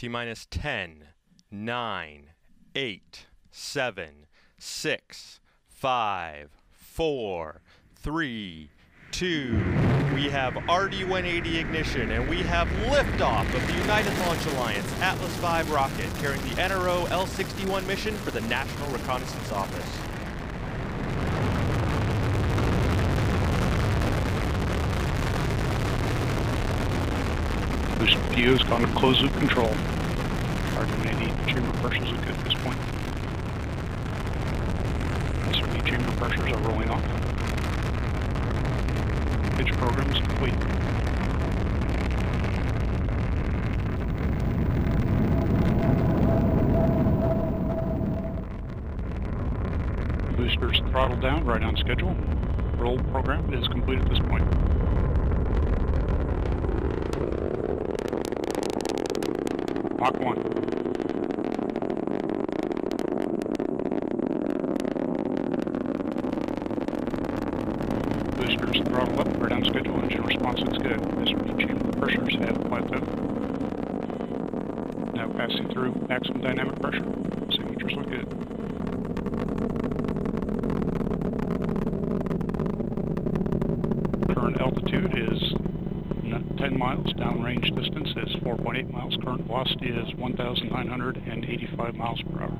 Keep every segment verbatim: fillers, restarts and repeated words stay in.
T-minus ten, nine, eight, seven, six, five, four, three, two. We have R D one eighty ignition, and we have liftoff of the United Launch Alliance Atlas V rocket carrying the N R O L sixty-one mission for the National Reconnaissance Office. This D O has gone to closed loop control. R D one eighty chamber pressures look good at this point. S R B chamber pressures are rolling off. Pitch program is complete. Boosters throttle down, right on schedule. Roll program is complete at this point. Mach one. Boosters throttle up, we're down schedule, engine response looks good. S R B chamber pressures have plateaued. Now passing through maximum dynamic pressure. Signatures look good. Current altitude is ten miles, downrange distance is four point eight miles, current velocity is one thousand nine hundred eighty-five miles per hour.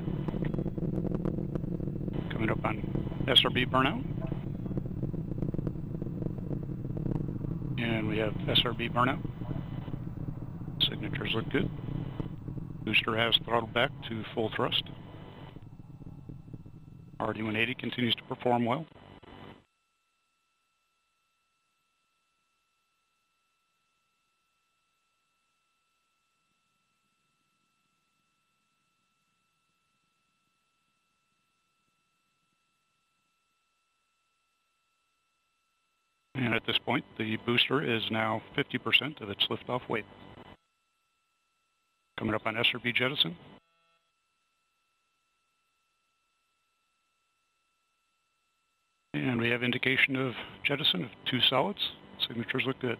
Coming up on S R B burnout. And we have S R B burnout. Signatures look good. Booster has throttled back to full thrust. R D one eighty continues to perform well. And at this point, the booster is now fifty percent of its liftoff weight. Coming up on S R B jettison. And we have indication of jettison of two solids. Signatures look good.